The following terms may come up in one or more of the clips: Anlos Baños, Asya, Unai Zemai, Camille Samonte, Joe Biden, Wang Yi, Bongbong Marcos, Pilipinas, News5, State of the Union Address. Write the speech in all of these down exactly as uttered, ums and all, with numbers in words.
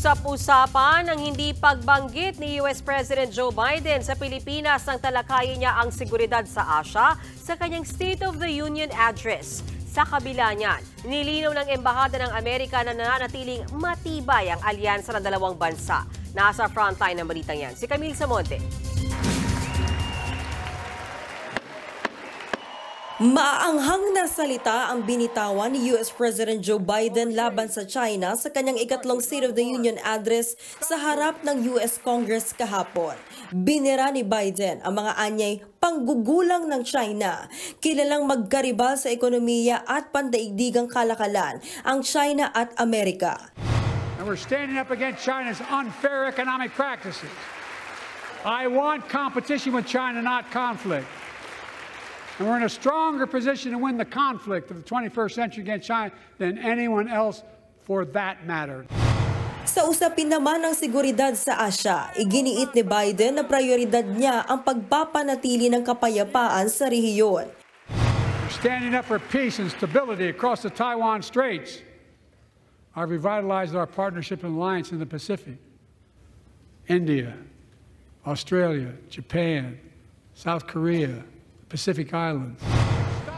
Usap-usapan ang hindi pagbanggit ni U S President Joe Biden sa Pilipinas nang talakayin niya ang seguridad sa Asia sa kanyang State of the Union Address. Sa kabila niyan, nilinaw ng Embahada ng Amerika na nananatiling matibay ang alyansa ng dalawang bansa. Nasa frontline ng balitang yan, si Camille Samonte. Maanghang na salita ang binitawan ni U S President Joe Biden laban sa China sa kanyang ikatlong State of the Union Address sa harap ng U S Congress kahapon. Binira ni Biden ang mga anyay panggugulang ng China. Kilalang magkaribal sa ekonomiya at pandaigdigang kalakalan ang China at Amerika. And we're standing up against China's unfair economic practices. I want competition with China, not conflict. And we're in a stronger position to win the conflict of the twenty-first century against China than anyone else for that matter. Sa usapin naman ng seguridad sa Asia, iginiit ni Biden na prioridad niya ang pagpapanatili ng kapayapaan sa rehiyon. We're standing up for peace and stability across the Taiwan Straits. I've revitalized our partnership and alliance in the Pacific. India, Australia, Japan, South Korea, Pacific Islands.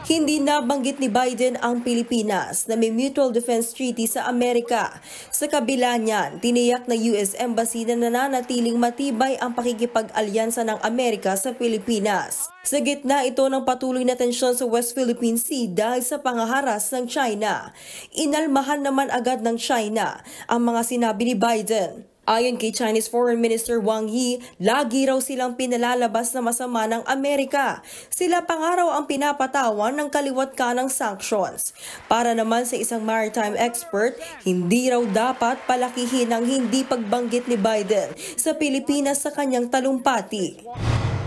Hindi nabanggit ni Biden ang Pilipinas na may mutual defense treaty sa Amerika. Sa kabila niyan, tiniyak na U S Embassy na nananatiling matibay ang pakikipag-alyansa ng Amerika sa Pilipinas. Sa gitna ito ng patuloy na tensyon sa West Philippine Sea dahil sa pangaharas ng China. Inalmahan naman agad ng China ang mga sinabi ni Biden. Ayon kay Chinese Foreign Minister Wang Yi, lagi raw silang pinalalabas na masama ng Amerika. Sila pangaraw ang pinapatawan ng kaliwat kanang sanctions. Para naman sa isang maritime expert, hindi raw dapat palakihin ang hindi pagbanggit ni Biden sa Pilipinas sa kanyang talumpati.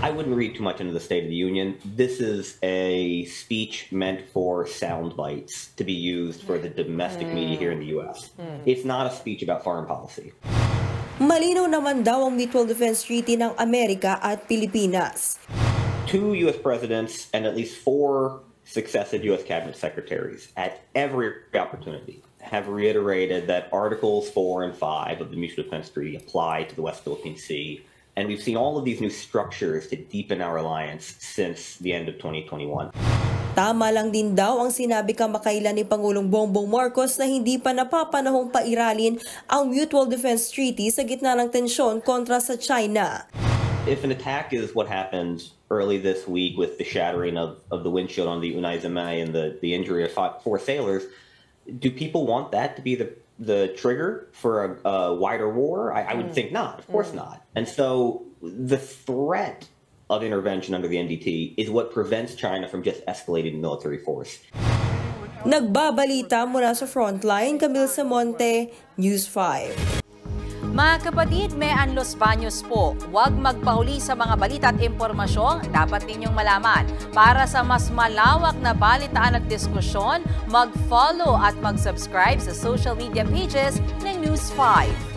I wouldn't read too much into the State of the Union. This is a speech meant for sound bites to be used for the domestic media here in the U S. It's not a speech about foreign policy. Malinaw naman daw ang mutual defense treaty ng Amerika at Pilipinas. Two U S presidents and at least four successive U S cabinet secretaries at every opportunity have reiterated that Articles four and five of the Mutual Defense Treaty apply to the West Philippine Sea. And we've seen all of these new structures to deepen our alliance since the end of twenty twenty-one. Tama lang din daw ang sinabi kamakailan ni Pangulong Bongbong Marcos na hindi pa napapanahong pairalin ang Mutual Defense Treaty sa gitna ng tensyon kontra sa China. If an attack is what happened early this week with the shattering of, of the windshield on the Unai Zemai and the, the injury of four sailors, do people want that to be the, the trigger for a, a wider war? I, I would mm. think not. Of course mm. not. And so the threat of intervention under the N D T is what prevents China from just escalating military force. Nagbabalita mula sa frontline, Camille Samonte, News five. Mga kapatid, may Anlos Baños po. Huwag magpahuli sa mga balita at impormasyong dapat ninyong malaman. Para sa mas malawak na balitaan at diskusyon, mag-follow at mag-subscribe sa social media pages ng News five.